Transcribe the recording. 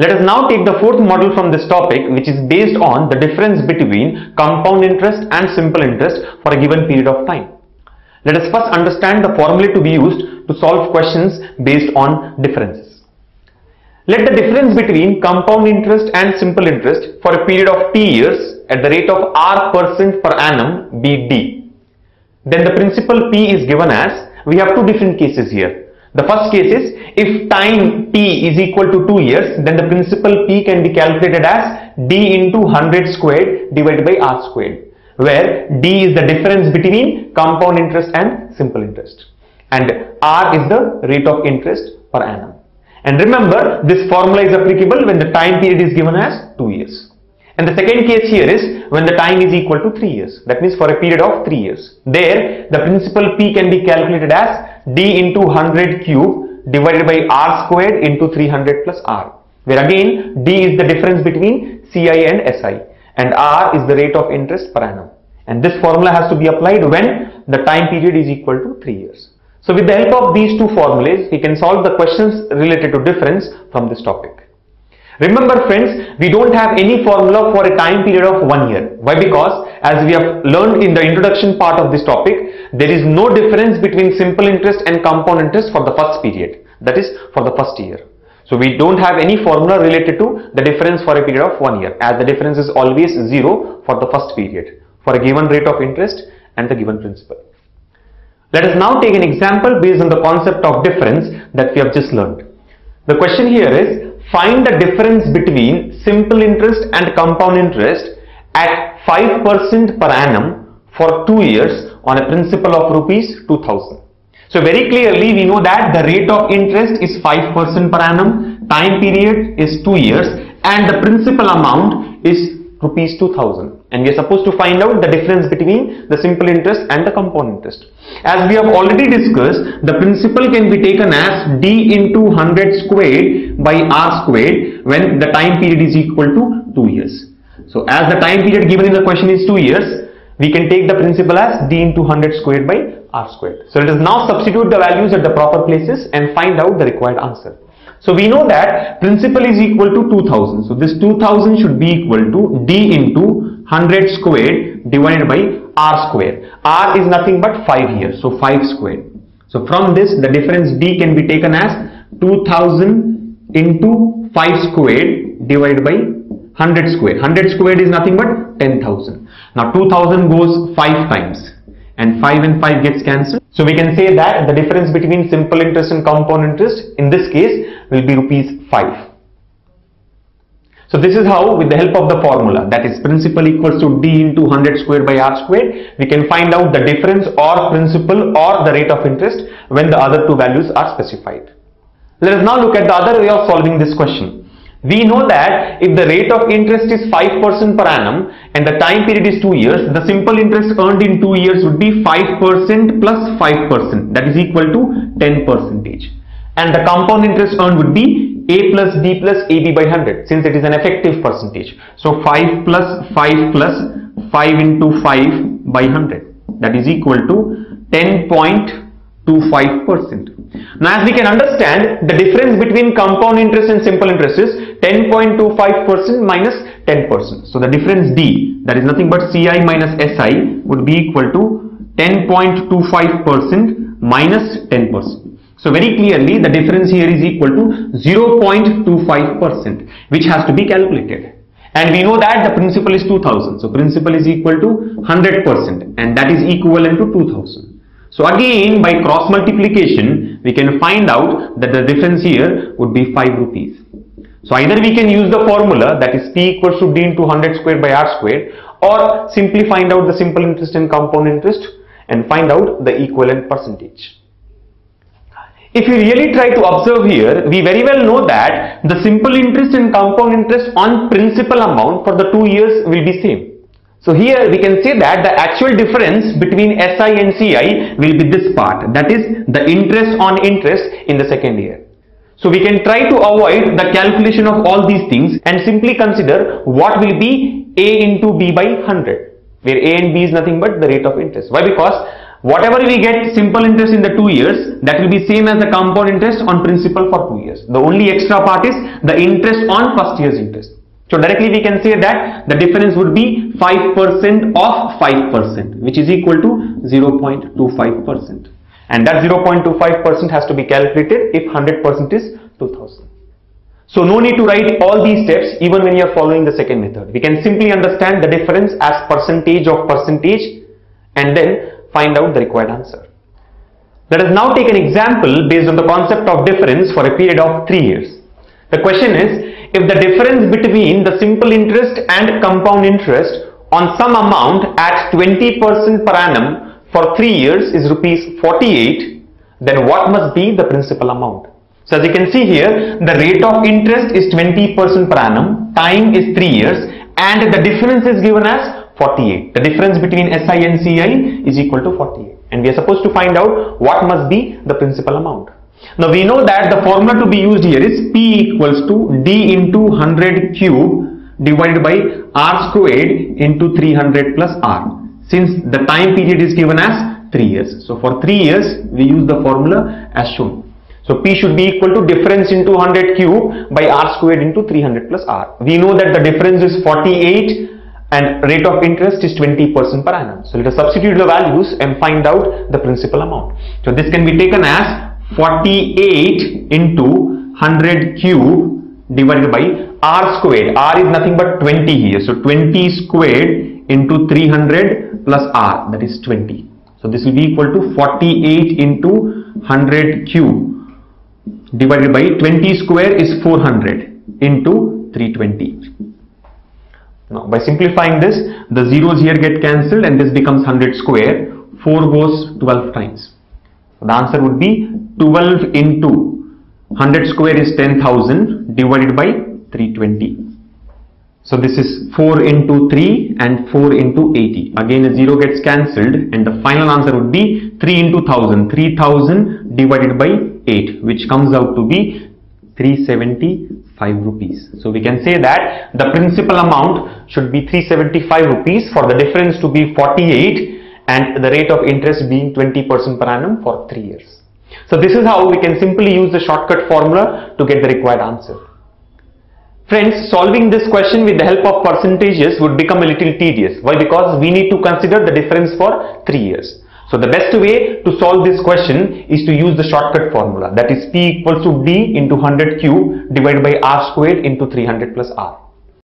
Let us now take the fourth model from this topic, which is based on the difference between compound interest and simple interest for a given period of time. Let us first understand the formula to be used to solve questions based on differences. Let the difference between compound interest and simple interest for a period of t years at the rate of r% per annum be d. Then the principal p is given as, we have two different cases here. The first case is, if time t is equal to 2 years, then the principal p can be calculated as d into 100 squared divided by r squared, where d is the difference between compound interest and simple interest, and r is the rate of interest per annum. And remember, this formula is applicable when the time period is given as 2 years. And the second case here is when the time is equal to 3 years, that means for a period of 3 years. There, the principal p can be calculated as d into 100 cube divided by r squared into 300 plus r, where again d is the difference between CI and SI and r is the rate of interest per annum, and this formula has to be applied when the time period is equal to 3 years. So with the help of these two formulas, we can solve the questions related to difference from this topic. Remember friends, we don't have any formula for a time period of 1 year. Why? Because as we have learned in the introduction part of this topic, there is no difference between simple interest and compound interest for the first period, that is for the first year. So we don't have any formula related to the difference for a period of 1 year, as the difference is always 0 for the first period for a given rate of interest and the given principal. Let us now take an example based on the concept of difference that we have just learned. The question here is, find the difference between simple interest and compound interest at 5% per annum for 2 years on a principal of rupees 2000. So very clearly we know that the rate of interest is 5% per annum, time period is 2 years and the principal amount is rupees 2000, and we are supposed to find out the difference between the simple interest and the compound interest. As we have already discussed, the principal can be taken as d into 100 squared by r squared when the time period is equal to 2 years. So as the time period given in the question is 2 years, we can take the principal as d into 100 squared by r squared. So let us now substitute the values at the proper places and find out the required answer. So we know that principal is equal to 2000. So this 2000 should be equal to d into 100 squared divided by r squared. R is nothing but 5 here. So 5 squared. So from this the difference d can be taken as 2000 into 5 squared divided by 100 squared. 100 squared is nothing but 10,000. Now 2000 goes 5 times. And 5 and 5 gets cancelled. So we can say that the difference between simple interest and compound interest in this case will be rupees 5. So this is how, with the help of the formula, that is principal equals to d into 100 squared by r squared, we can find out the difference or principal or the rate of interest when the other two values are specified. Let us now look at the other way of solving this question. We know that if the rate of interest is 5% per annum and the time period is 2 years, the simple interest earned in 2 years would be 5% plus 5%, that is equal to 10%. And the compound interest earned would be a plus b plus ab by 100, since it is an effective percentage. So 5 plus 5 plus 5 into 5 by 100, that is equal to 10.25%. Now, as we can understand, the difference between compound interest and simple interest is 10.25% minus 10%. So the difference d, that is nothing but CI minus SI, would be equal to 10.25% minus 10%. So very clearly the difference here is equal to 0.25%, which has to be calculated. And we know that the principal is 2000. So principal is equal to 100% and that is equivalent to 2000. So again, by cross multiplication, we can find out that the difference here would be 5 rupees. So either we can use the formula, that is p equals to d into 100 squared by r squared, or simply find out the simple interest and compound interest and find out the equivalent percentage. If you really try to observe here, we very well know that the simple interest and compound interest on principal amount for the 2 years will be same. So here we can say that the actual difference between SI and CI will be this part, that is the interest on interest in the second year. So we can try to avoid the calculation of all these things and simply consider what will be A into B by 100, where A and B is nothing but the rate of interest. Why? Because Whatever we get simple interest in the 2 years, that will be same as the compound interest on principal for 2 years. The only extra part is the interest on first year's interest. So directly we can say that the difference would be 5% of 5%, which is equal to 0.25%. And that 0.25% has to be calculated if 100% is 2000. So no need to write all these steps even when you are following the second method. We can simply understand the difference as percentage of percentage and then find out the required answer. Let us now take an example based on the concept of difference for a period of 3 years. The question is, if the difference between the simple interest and compound interest on some amount at 20% per annum for 3 years is rupees 48, then what must be the principal amount? So as you can see here, the rate of interest is 20% per annum, time is 3 years, and the difference is given as 48. The difference between SI and CI is equal to 48, and we are supposed to find out what must be the principal amount. Now we know that the formula to be used here is P equals to D into 100 cube divided by R squared into 300 plus R, since the time period is given as 3 years. So for 3 years we use the formula as shown. So P should be equal to difference into 100 cube by R squared into 300 plus R. We know that the difference is 48 and rate of interest is 20% per annum. So let us substitute the values and find out the principal amount. So this can be taken as 48 into 100 cube divided by R squared. R is nothing but 20 here. So 20 squared into 300 plus R, that is 20. So this will be equal to 48 into 100 cube divided by 20 square is 400 into 320. Now by simplifying this, the zeros here get cancelled and this becomes 100 square. 4 goes 12 times. The answer would be 12 into 100 square is 10,000 divided by 320. So this is 4 into 3 and 4 into 80. Again a zero gets cancelled and the final answer would be 3 into 1000. 3000 divided by 8, which comes out to be 375 rupees. So we can say that the principal amount should be 375 rupees for the difference to be 48 and the rate of interest being 20% per annum for 3 years. So this is how we can simply use the shortcut formula to get the required answer. Friends, solving this question with the help of percentages would become a little tedious. Why? Because we need to consider the difference for 3 years. So the best way to solve this question is to use the shortcut formula, that is P equals to D into 100 cube divided by R squared into 300 plus R.